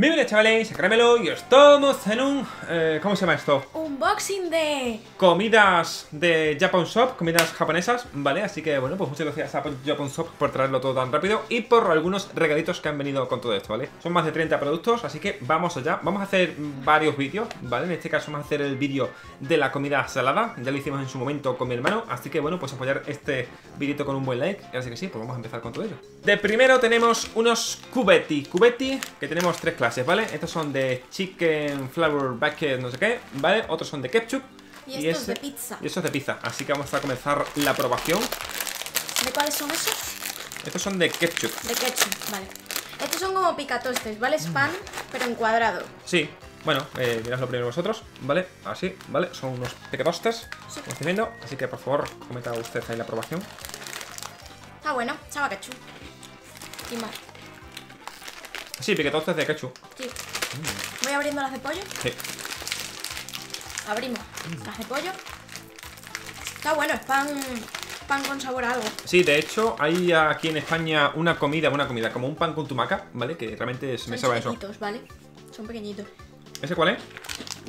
Muy bien, chavales, soy Caramelo y estamos en un... ¿cómo se llama esto? Unboxing de... comidas de Japon Shop, comidas japonesas, ¿vale? Así que, bueno, pues muchas gracias a Japon Shop por traerlo todo tan rápido y por algunos regalitos que han venido con todo esto, ¿vale? Son más de 30 productos, así que vamos allá. Vamos a hacer varios vídeos, ¿vale? En este caso vamos a hacer el vídeo de la comida salada. Ya lo hicimos en su momento con mi hermano, así que, bueno, pues apoyar este videito con un buen like. Así que sí, pues vamos a empezar con todo ello. De primero tenemos unos cubetti, que tenemos tres clases, ¿vale? Estos son de chicken, flour, bucket, no sé qué, ¿vale? Otros son de ketchup. Y estos de pizza. Y estos de pizza. Así que vamos a comenzar la probación. ¿De cuáles son esos? Estos son de ketchup. De ketchup, vale. Estos son como picatostes, ¿vale? Es pan, pero en cuadrado. Sí. Bueno, miradlo primero vosotros, ¿vale? Así, ¿vale? Son unos picatostes, sí, como estoy viendo. Así que, por favor, comenta usted ahí la probación. Ah, bueno. Sabe a ketchup. Y más. Sí, piquetostes de ketchup. Sí. ¿Voy abriendo las de pollo? Sí. Abrimos las de pollo. Está bueno, es pan con sabor a algo. Sí, de hecho, hay aquí en España una comida, como un pan con tumaca, ¿vale? Que realmente me sabe eso. Son pequeñitos, ¿vale? Son pequeñitos. ¿Ese cuál es?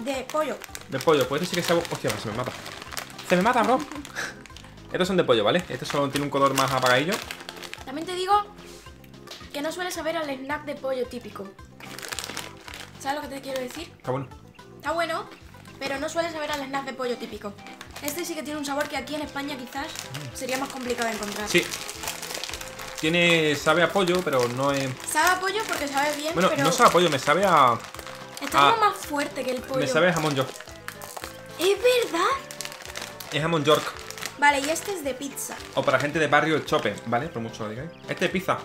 De pollo. De pollo, pues este sí que sabe... Hostia, se me mata. ¡Se me mata, bro! Estos son de pollo, ¿vale? Este solo tiene un color más apagadillo. También te digo... que no suele saber al snack de pollo típico. ¿Sabes lo que te quiero decir? Está bueno. Está bueno, pero no suele saber al snack de pollo típico. Este sí que tiene un sabor que aquí en España quizás sería más complicado de encontrar. Sí. Tiene... sabe a pollo, pero no es... Sabe a pollo porque sabe bien, bueno, pero... no sabe a pollo, me sabe a... Está como más fuerte que el pollo. Me sabe a jamón york. ¿Es verdad? Es jamón york. Vale, y este es de pizza. O para gente de barrio el chope, ¿vale? Por mucho lo digáis. Este es pizza.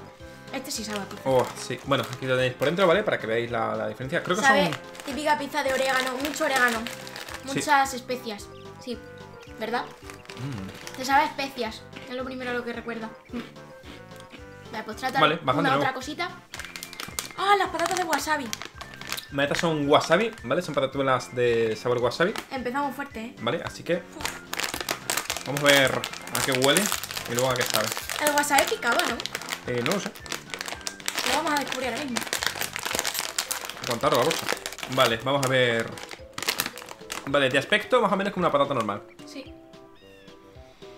Este sí sabe a pizza. Oh, sí. Bueno, aquí lo tenéis por dentro, ¿vale? Para que veáis la diferencia. Creo que sabe típica pizza de orégano, mucho orégano, muchas especias. Sí, ¿verdad? Te sabe a especias. Es lo primero a lo que recuerda. Vale, pues trata otra cosita. ¡Ah, las patatas de wasabi! Estas son wasabi, ¿vale? Son patatuelas de sabor wasabi. Empezamos fuerte, ¿eh? Vale, así que... Uf. Vamos a ver a qué huele y luego a qué sabe. El wasabi picaba, ¿no? No lo sé. Lo vamos a descubrir ahora mismo. Contar la bolsa. Vale, vamos a ver. Vale, de aspecto más o menos como una patata normal. Sí.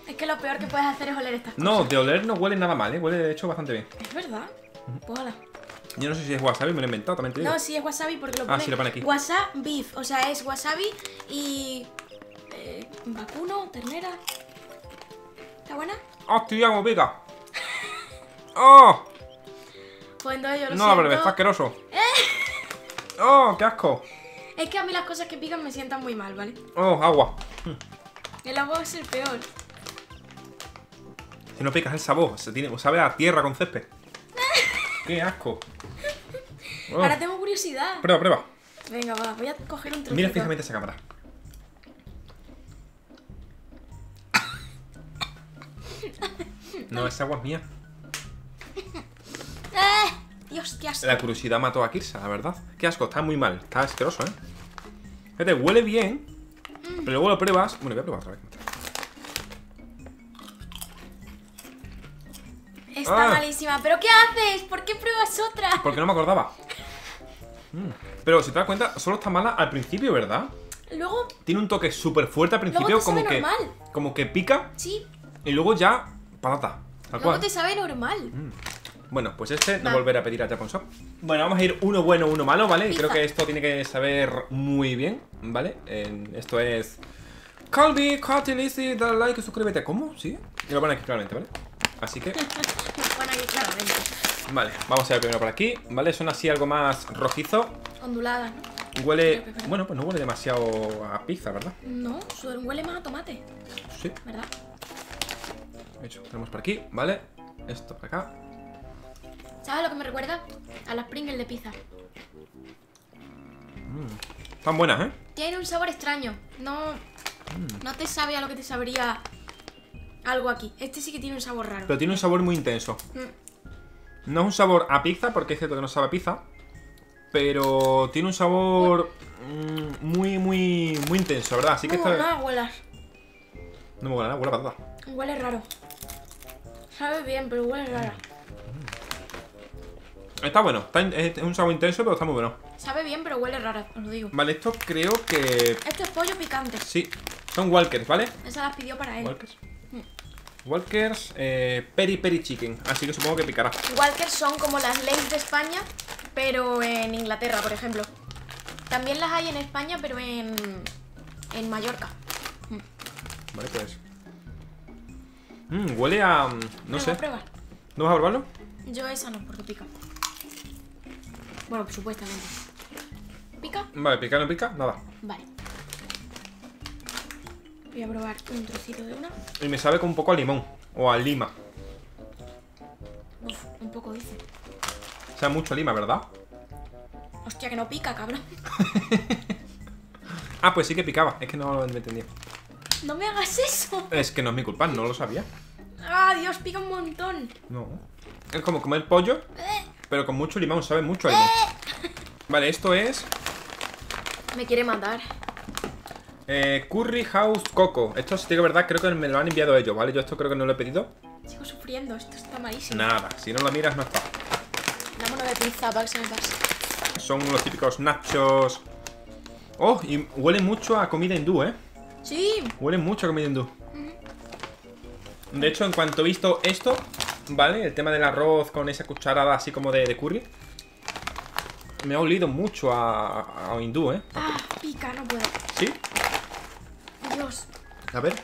Es que lo peor que puedes hacer es oler estas cosas. No, de oler no huele nada mal, ¿eh? Huele de hecho bastante bien. Es verdad. Pues hola. Yo no sé si es wasabi, me lo he inventado, también te digo. No, sí es wasabi porque lo ponen. Ah, sí, lo ponen aquí. Wasabi beef, o sea, es wasabi y... vacuno, ternera. ¿Está buena? ¡Hostia, como pica! ¡Oh! Pues entonces yo lo siento. No, pero está asqueroso. ¡Oh, qué asco! Es que a mí las cosas que pican me sientan muy mal, ¿vale? ¡Oh, agua! El agua es el peor. Que no picas el sabor, sabe a tierra con césped. ¡Qué asco! Oh. Ahora tengo curiosidad. Prueba. Venga, va, voy a coger un truquito. Mira fijamente esa cámara. No, esa agua es mía. Dios, qué asco. La curiosidad mató a Kirsa, la verdad. Qué asco, está muy mal, está asqueroso, ¿eh? Fíjate, huele bien, pero luego lo pruebas. Bueno, voy a probar otra vez. Está malísima, pero ¿qué haces? ¿Por qué pruebas otra? Porque no me acordaba. Pero si te das cuenta, solo está mala al principio, ¿verdad? Luego... tiene un toque súper fuerte al principio, luego te sabe como que pica. Sí. Y luego ya, patata. Luego te sabe normal. Bueno, pues este no volveré a pedir a Japon Shop. Bueno, vamos a ir uno bueno, uno malo, ¿vale? Pizza. Creo que esto tiene que saber muy bien, ¿vale? Esto es... Calvi, Cotton, Easy, dale like, suscríbete. ¿Cómo? ¿Sí? Y lo ponen aquí claramente, ¿vale? Así que... lo ponen aquí claramente. Vale, vamos a ver primero por aquí, ¿vale? Son así algo más rojizo. Onduladas, ¿no? Huele... bueno, pues no huele demasiado a pizza, ¿verdad? No, huele más a tomate. Sí. ¿Verdad? De hecho, tenemos por aquí, ¿vale? Esto por acá. ¿Sabes lo que me recuerda? A las Pringles de pizza. Están buenas, ¿eh? Tiene un sabor extraño. No te sabe a lo que te sabría algo aquí. Este sí que tiene un sabor raro. Pero tiene un sabor muy intenso. No es un sabor a pizza, porque es cierto que no sabe a pizza. Pero tiene un sabor muy, muy, muy intenso, ¿verdad? Así que no, no me huele nada, huele a patata. Huele raro. Sabe bien, pero huele raro. Está bueno, es un sabor intenso, pero está muy bueno. Sabe bien, pero huele raro, os lo digo. Vale, esto creo que... Esto es pollo picante. Sí, son Walkers, ¿vale? Esa las pidió para él. Walkers. Walkers, peri peri chicken, así que supongo que picará. Walkers son como las Lays de España, pero en Inglaterra, por ejemplo. También las hay en España, pero en Mallorca. Vale, pues... huele a... no sé. ¿No vas a probarlo? Yo esa no, porque pica. Bueno, supuestamente. ¿Pica? Vale, pica, no pica, nada. Vale. Voy a probar un trocito de una. Y me sabe con un poco a limón. O a lima. Uf, un poco dice. O sea, mucho lima, ¿verdad? Hostia, que no pica, cabrón. Ah, pues sí que picaba. Es que no lo entendía. No me hagas eso. Es que no es mi culpa, no lo sabía. Ah, Dios, pica un montón. No. Es como comer pollo, pero con mucho limón, sabe mucho a limón. Vale, esto es... Me quiere mandar. Curry House Coco. Esto, si te digo verdad, creo que me lo han enviado ellos, ¿vale? Yo esto creo que no lo he pedido. Sigo sufriendo, esto está malísimo. Nada, si no lo miras no está. Dámonos de pizza para que se me pase. Son los típicos nachos. Oh, y huele mucho a comida hindú, ¿eh? Sí. Huele mucho a comida hindú. De hecho, en cuanto he visto esto, ¿vale? El tema del arroz con esa cucharada así como de curry. Me ha olido mucho a hindú, ¿eh? Ah, pica, no puedo. ¿Sí? Dios. A ver.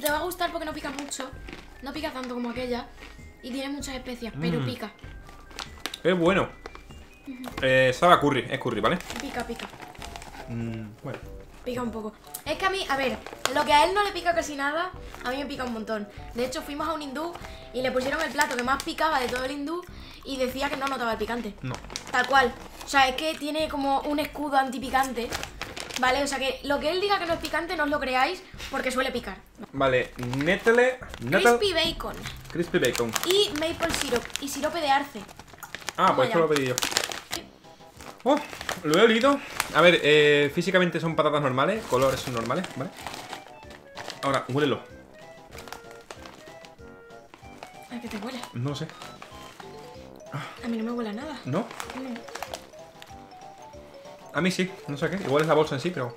Te va a gustar porque no pica mucho. No pica tanto como aquella. Y tiene muchas especias, pero pica. Es bueno. Sabe a curry, es curry, ¿vale? Pica, pica. Bueno. Pica un poco. Es que a mí, a ver, lo que a él no le pica casi nada, a mí me pica un montón. De hecho, fuimos a un hindú y le pusieron el plato que más picaba de todo el hindú y decía que no notaba el picante. No. Tal cual. O sea, es que tiene como un escudo antipicante, ¿vale? O sea, que lo que él diga que no es picante, no os lo creáis porque suele picar. Vale, nétele... Crispy bacon. Crispy bacon. Y maple syrup. Y sirope de arce. Ah, pues esto lo pedí yo. Oh, lo he olido. A ver, físicamente son patatas normales. Colores son normales, ¿vale? Ahora, huélelo. ¿A qué te huele? No lo sé. A mí no me huele a nada. ¿No? A mí sí, no sé qué. Igual es la bolsa en sí, pero...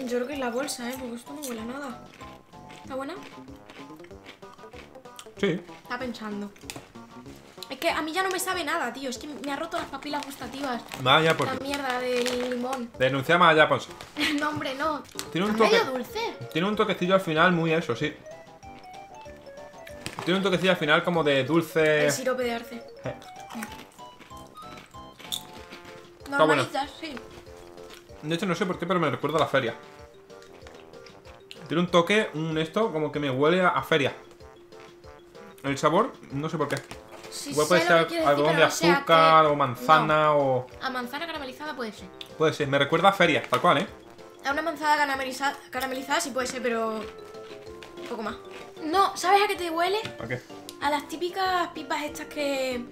Yo creo que es la bolsa, ¿eh? Porque esto no huele a nada. ¿Está buena? Sí. Está pensando. Es que a mí ya no me sabe nada, tío. Es que me ha roto las papilas gustativas. Vaya por... La mierda del limón. Denunciamos a Japon Shop. No, hombre, no. Tiene un toque... dulce. Tiene un toquecillo al final muy eso, sí. Tiene un toquecillo al final como de dulce... El sirope de arce. Normalitas, sí. De hecho, no sé por qué, pero me recuerda a la feria. Tiene un toque, esto, como que me huele a feria. El sabor, no sé por qué. Sí, puede ser algodón de azúcar o manzana o... A manzana caramelizada puede ser. Puede ser, me recuerda a feria, tal cual, ¿eh? A una manzana caramelizada sí puede ser, pero... Un poco más. No, ¿sabes a qué te huele? ¿A qué? A las típicas pipas estas que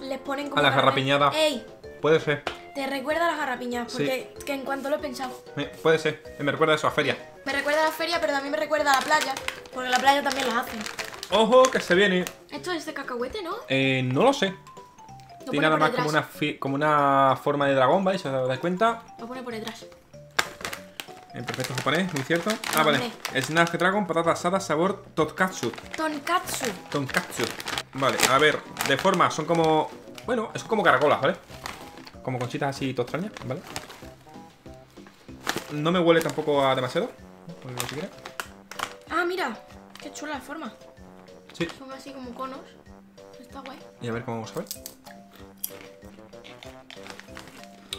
les ponen como... A las garrapiñadas. ¡Ey! Puede ser. Te recuerda a las garrapiñadas, porque sí. Que en cuanto lo he pensado. Puede ser, me recuerda eso, a feria. Me recuerda a la feria, pero también me recuerda a la playa, porque la playa también las hacen. ¡Ojo, que se viene! Esto es de cacahuete, ¿no? No lo sé. Lo tiene nada más como una forma de dragón, ¿vale? Si os dais cuenta. Lo pone por detrás. En perfecto japonés, muy cierto. Ah, vale. Snack Dragon, patata asada, sabor tonkatsu. Tonkatsu. Tonkatsu. Vale, a ver, de forma, son como... Bueno, son como caracolas, ¿vale? Como conchitas así todo extrañas, ¿vale? No me huele tampoco a demasiado. Ponlo si quieres. Ah, mira. Qué chula la forma. Sí. Son así como conos. Está guay. Y a ver cómo sabe.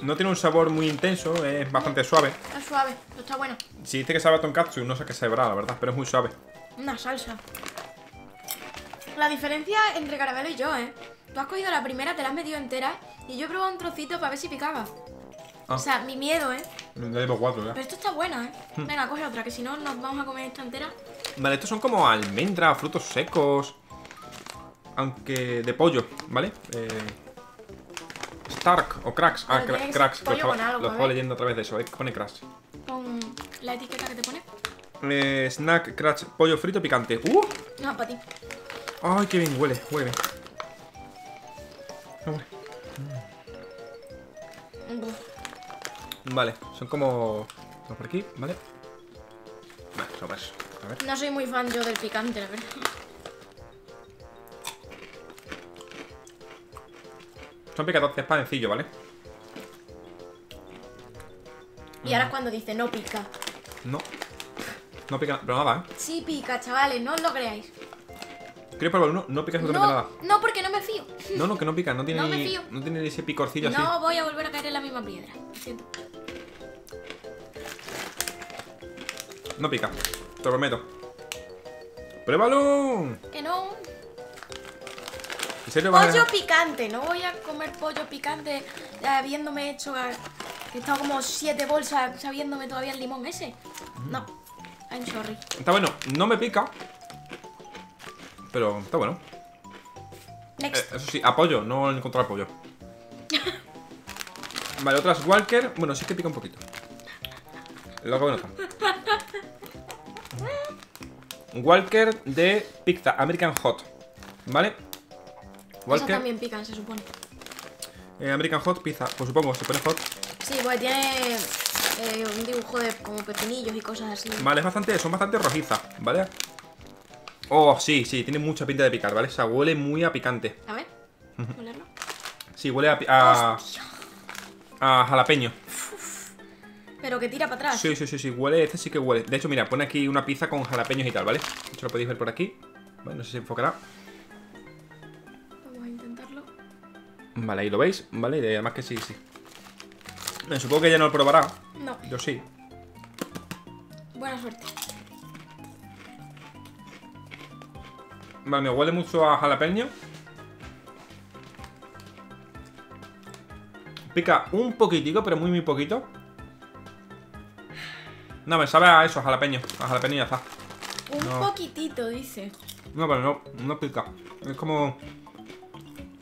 No tiene un sabor muy intenso, es bastante suave. Está suave, pero está bueno. Si dice que sabe a tonkatsu, no sé qué sabrá, la verdad, pero es muy suave. Una salsa. La diferencia entre Caramelo y yo, Tú has cogido la primera, te la has metido entera y yo he probado un trocito para ver si picaba. Ah. O sea, mi miedo, Ya llevo 4, ya. Pero esto está buena, Venga, coge otra, que si no nos vamos a comer esta entera. Vale, estos son como almendras, frutos secos. Aunque de pollo, ¿vale? Stark o cracks. Ah, cracks. Lo estaba leyendo a través de eso. Pone cracks. Con la etiqueta que te pone. Snack, cracks, pollo frito picante. No, para ti. Ay, qué bien huele. Vale, son como... Vamos por aquí, ¿vale? Vale, son más. A ver. No soy muy fan yo del picante, la verdad. Son picadotes panecillo, ¿vale? Y ahora es cuando dice, no pica. No. No pica, pero nada, ¿eh? Sí pica, chavales, no os lo creáis. ¿Quieres probar uno? No pica absolutamente nada. No, porque no me fío. No, no, que no pica, no tiene, no me fío. No tiene ese picorcillo así. No voy a volver a caer en la misma piedra. Lo siento. No pica, te lo prometo. ¡Pruébalo! Que no. ¿En serio vas a...? Pollo picante, no voy a comer pollo picante habiéndome hecho... He estado como 7 bolsas sabiéndome todavía el limón ese. No, I'm sorry. Está bueno, no me pica. Pero está bueno. Next. Eso sí, apoyo, no encontrar apoyo. Vale, otras Walker. Bueno, sí que pica un poquito. Lo hago bueno. Walker de pizza, American Hot. ¿Vale? Walker. Esas también pican, se supone. American Hot, pizza. Pues supongo, se pone hot. Sí, porque tiene un dibujo de como pepinillos y cosas así. Vale, es bastante, son bastante rojizas, ¿vale? Oh, sí, sí, tiene mucha pinta de picar, ¿vale? O sea, huele muy a picante. A ver, ¿olerlo? Sí, huele a jalapeño. Pero que tira para atrás. Sí, sí, sí, sí, huele, este sí que huele. De hecho, mira, pone aquí una pizza con jalapeños y tal, ¿vale? Esto lo podéis ver por aquí. Vale, no sé si enfocará. Vamos a intentarlo. Vale, ahí lo veis, ¿vale? Y además que sí, sí. Supongo que ya no lo probará. No. Yo sí. Buena suerte. Vale, me huele mucho a jalapeño. Pica un poquitico, pero muy, muy poquito. No, me sabe a eso, a jalapeño. A jalapeño ya está. Un poquitito, dice. No, pero no, no pica. Es como...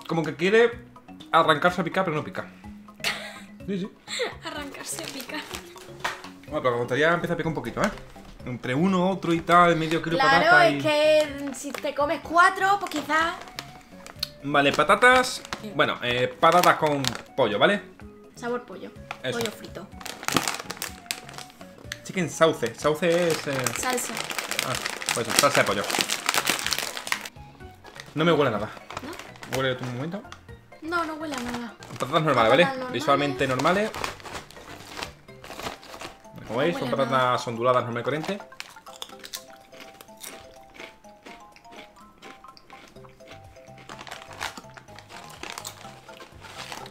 Como que quiere arrancarse a picar, pero no pica. Sí, sí. Arrancarse a picar. Bueno, pero la botería empieza a picar un poquito, ¿eh? Entre uno, otro y tal, medio kilo de patata. Claro, es que si te comes 4, pues quizás. Vale, patatas. Bueno, patatas con pollo, ¿vale? Sabor pollo. Eso. Pollo frito. Chicken sauce. Sauce es... Salsa. Ah, pues salsa de pollo. No me huele a nada. ¿No? Huele un momento. No, no huele a nada. Patatas normales, ¿vale? Normales. Visualmente normales. Como veis, son patatas onduladas, normal y corriente.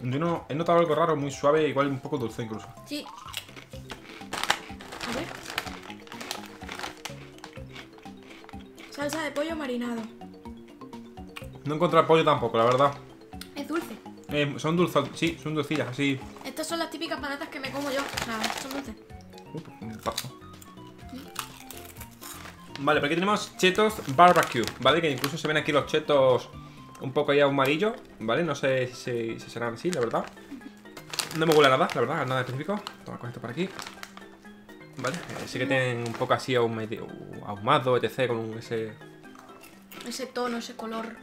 Yo no he notado algo raro, muy suave, igual un poco dulce incluso. Sí. A ver. Salsa de pollo marinado. No he encontrado pollo tampoco, la verdad. Es dulce. Son dulces, sí, son dulcillas, así. Estas son las típicas patatas que me como yo, o sea, son dulces. Vale, pero aquí tenemos chetos barbecue, ¿vale? Que incluso se ven aquí los chetos un poco ahí amarillo, ¿vale? No sé si serán así, la verdad. No me huele a nada, la verdad, nada específico. Toma, con esto por aquí. Vale, sí que tienen un poco así ahumado, etc. Con ese tono, ese color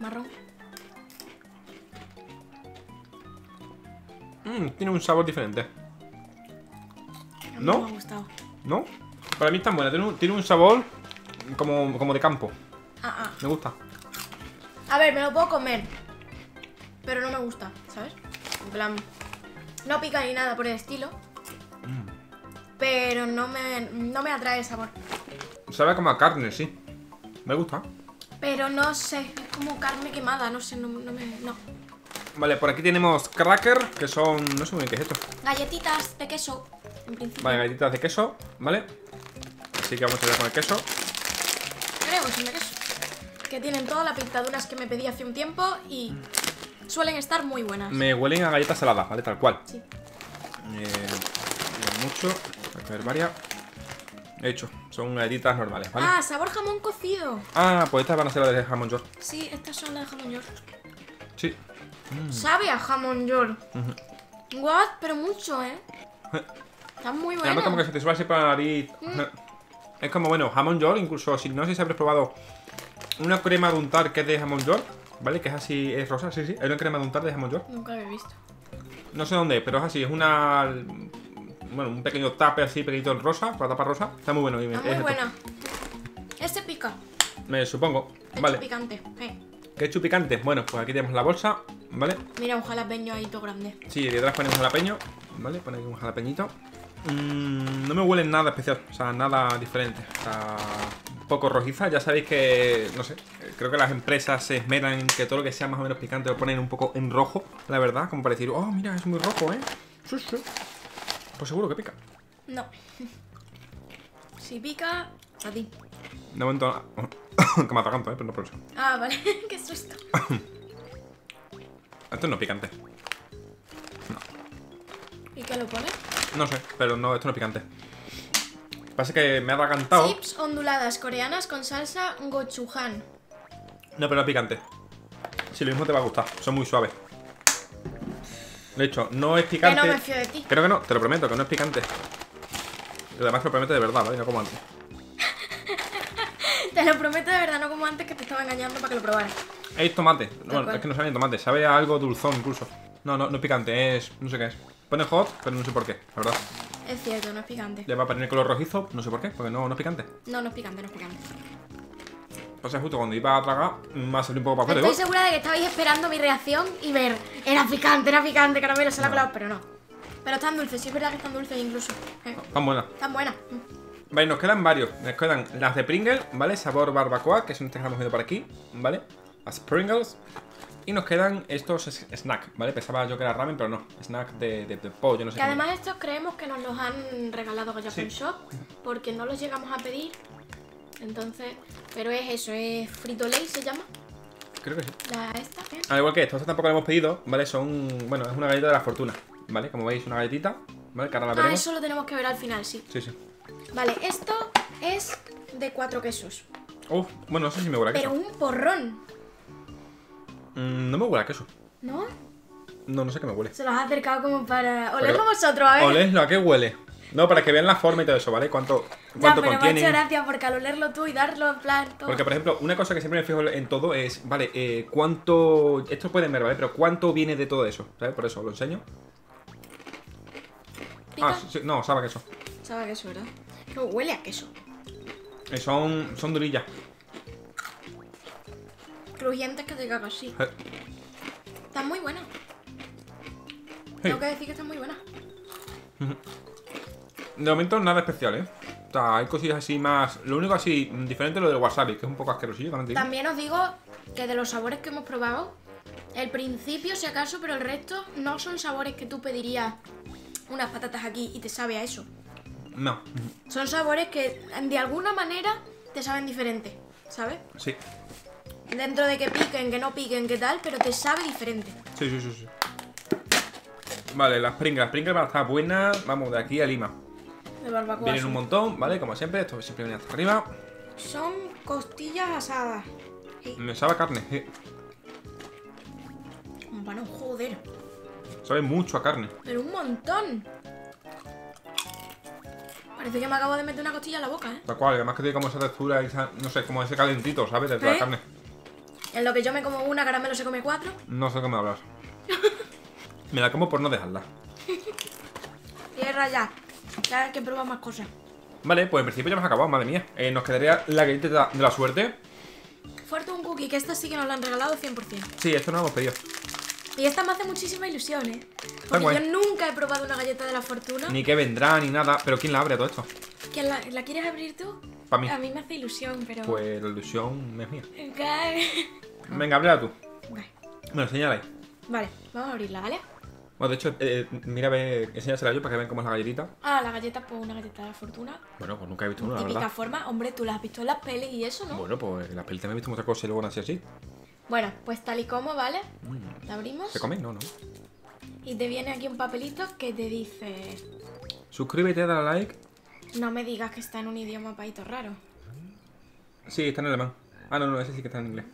marrón. Tiene un sabor diferente. ¿No? Me ha gustado. ¿No? Para mí es tan buena. Tiene un sabor como de campo. Me gusta. A ver, me lo puedo comer. Pero no me gusta, ¿sabes? En plan, no pica ni nada por el estilo. Pero no me atrae el sabor. Sabe como a carne, sí. Me gusta. Pero no sé, es como carne quemada. No sé, no. Vale, por aquí tenemos cracker, que son... No sé muy bien qué es esto. Galletitas de queso. Vale, galletitas de queso, ¿vale? Así que vamos a ir con el queso. Creo que son de queso. Que tienen todas las pintaduras que me pedí hace un tiempo y suelen estar muy buenas. Me huelen a galletas saladas, ¿vale? Tal cual. Sí. Mucho. Voy a coger varias. Hecho, son galletitas normales, ¿vale? Ah, sabor jamón cocido. Ah, pues estas van a ser las de jamón york. Sí, estas son las de jamón york. Sí. Sabe a jamón york. What? Pero mucho, ¿eh? Están muy buenas. Además, como que se te sube así para la nariz. Es como, bueno, jamón york. Incluso, si no sé si habréis probado una crema de untar que es de jamón york, ¿Vale? Que es así, es rosa, sí, sí. Es una crema de untar de jamón york. Nunca la he visto. No sé dónde, pero es así, es una... Bueno, un pequeño tape así, pequeñito en rosa, para tapa rosa. Está muy bueno. Está muy bueno. Este pica. Me supongo. Vale. Picante. Ketchup picante. Bueno, pues aquí tenemos la bolsa, ¿vale? Mira, un jalapeño ahí todo grande. Sí, detrás ponemos un jalapeño, ¿vale? Pone aquí un jalapeñito. No me huele nada especial, o sea, nada diferente. Está un poco rojiza. Ya sabéis que, no sé, creo que las empresas se esmeran en que todo lo que sea más o menos picante lo ponen un poco en rojo, la verdad, como para decir, oh, mira, es muy rojo, ¿eh? Sí, sí. Pues seguro que pica. No. Si pica, a ti. De momento, que me atraganto, pero no por eso. Ah, vale, qué susto. Esto no es picante. No. ¿Y qué lo pone? No sé, pero no, esto no es picante. Pasa que me ha atragantado. Chips onduladas coreanas con salsa gochujang. No, pero no es picante. Si lo mismo te va a gustar, son muy suaves. De hecho, no es picante. Que no me fío de ti. Creo que no, te lo prometo, que no es picante. Y además te lo prometo de verdad, ¿vale? No como antes. Te lo prometo de verdad, no como antes que te estaba engañando para que lo probaras. Es tomate. Bueno, es que no sabe ni tomate, sabe a algo dulzón incluso. No, no, no es picante, es... no sé qué es. Pone hot, pero no sé por qué, la verdad. Es cierto, no es picante. Le va a poner el color rojizo, no sé por qué, porque no es picante. No, no es picante, no es picante. O sea, justo cuando iba a tragar, me ha salido un poco para afuera. Estoy segura de que estabais esperando mi reacción y ver. Era picante, Caramelo, se la ha colado, pero no. Pero están dulces, sí es verdad que están dulces incluso. Están buenas. Están buenas. Vale, nos quedan varios. Nos quedan las de Pringles, ¿vale? Sabor barbacoa, que son estas que hemos visto por aquí, ¿vale? Las Pringles. Y nos quedan estos snacks, ¿vale? Pensaba yo que era ramen, pero no. Snack de pollo, no sé. Que además estos creemos que nos los han regalado con Japon Shop, porque no los llegamos a pedir. Entonces, pero es eso, es Frito Lay se llama. Creo que sí. La esta, ¿eh? Al igual que estos tampoco los hemos pedido, ¿vale? Son, bueno, es una galleta de la fortuna, ¿vale? Como veis, una galletita, ¿vale? Que ahora la veremos. Ah, eso lo tenemos que ver al final, sí. Sí, sí. Vale, esto es de 4 quesos. Uf, bueno, no sé si me huele a queso. Pero un porrón. No me huele a queso. ¿No? No, no sé qué me huele. Se los ha acercado como para... Oledlo vosotros, a ver. Oledlo, ¿a qué huele? No, para que vean la forma y todo eso, ¿vale? Cuánto pero contiene. Muchas gracias porque al olerlo tú y darlo en plan todo. Porque, por ejemplo, una cosa que siempre me fijo en todo es, vale, cuánto... Esto pueden ver, ¿vale? Pero cuánto viene de todo eso, ¿sabes? Por eso, lo enseño. ¿Pica? Ah, sí, no, sabe a queso. Sabe a queso, ¿verdad? Que huele a queso. Son durillas. Crujientes que te cagas, sí. Están muy buenas. Tengo que decir que están muy buenas. De momento nada especial, ¿eh? O sea, hay cosillas así más... Lo único así diferente es lo del wasabi, que es un poco asquerosillo. También os digo que de los sabores que hemos probado, el principio si acaso, pero el resto no son sabores que tú pedirías unas patatas aquí y te sabe a eso. No. Son sabores que de alguna manera te saben diferente, ¿sabes? Sí. Dentro de que piquen, que no piquen, que tal, pero te sabe diferente. Sí, sí, sí, sí. Vale, las Pringles. Las Pringles van a estar buenas, vamos, de aquí a Lima. De barbacoa. Vienen un montón, ¿vale? Como siempre, esto siempre viene hasta arriba. Son costillas asadas. Sí. Me sabe a carne, sí. Bueno, joder. Sabe mucho a carne. Pero un montón. Parece que me acabo de meter una costilla en la boca, ¿eh? Tal cual, además que tiene como esa textura, esa, no sé, como ese calentito, ¿sabes? De toda la carne. En lo que yo me como una, Caramelo se come 4. No sé cómo hablar. Me la como por no dejarla. Tierra ya. Ya hay que probar más cosas. Vale, pues en principio ya hemos acabado, madre mía. Nos quedaría la galleta de la suerte. Fortune Cookie, que esta sí que nos la han regalado 100%. Sí, esto no lo hemos pedido. Y esta me hace muchísima ilusión, ¿eh? Porque yo nunca he probado una galleta de la fortuna. Ni que vendrá, ni nada. Pero ¿quién la abre a todo esto? ¿Quién la quieres abrir tú? Para mí. A mí me hace ilusión, pero... Pues la ilusión es mía. Okay. Venga, ábrela tú. Okay. Me lo señaláis. Vale, vamos a abrirla, ¿vale? Bueno, de hecho, mira, enséñasela yo para que vean cómo es la galletita. Ah, la galleta, pues una galleta de la fortuna. Bueno, pues nunca he visto una, la verdad. Típica forma. Hombre, tú las has visto en las pelis y eso, ¿no? Bueno, pues en las pelis también he visto muchas cosas y luego nací así. Bueno, pues tal y como, ¿vale? La abrimos. ¿Se come? No, no. Y te viene aquí un papelito que te dice... Suscríbete, dale like. No me digas que está en un idioma paíto raro. Sí, está en alemán. Ah, no, no, ese sí que está en inglés.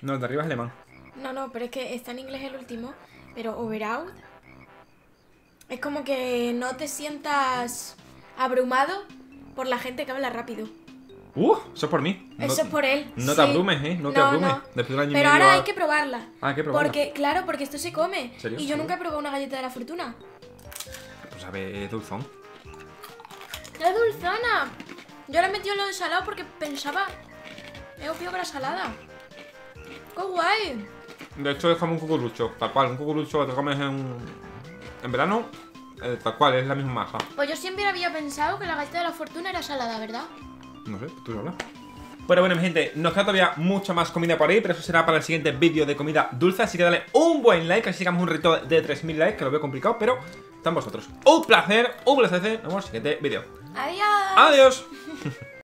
No, el de arriba es alemán. No, no, pero es que está en inglés el último. Pero overall... Es como que no te sientas abrumado por la gente que habla rápido. Eso es por mí. Eso es por él. No te abrumes, ¿eh? No te abrumes. Después de un año y medio. Pero ahora hay que probarla. Ah, hay que probarla. Porque, claro, porque esto se come. ¿Serio? Y yo nunca he probado una galleta de la fortuna. Pues a ver, es dulzón. ¡Qué dulzona! Yo la he metido en lo de salado porque pensaba... He obvio que era salada. ¡Qué guay! De hecho, es como un cucurucho. Tal cual, un cucurucho que te comes en verano. Tal cual, es la misma masa. Pues yo siempre había pensado que la galleta de la fortuna era salada, ¿verdad? No sé, tú hablas. Pero bueno, mi gente, nos queda todavía mucha más comida por ahí, pero eso será para el siguiente vídeo de comida dulce. Así que dale un buen like, así llegamos a un reto de 3000 likes, que lo veo complicado, pero están vosotros. Un placer, nos vemos en el siguiente vídeo. Adiós. Adiós.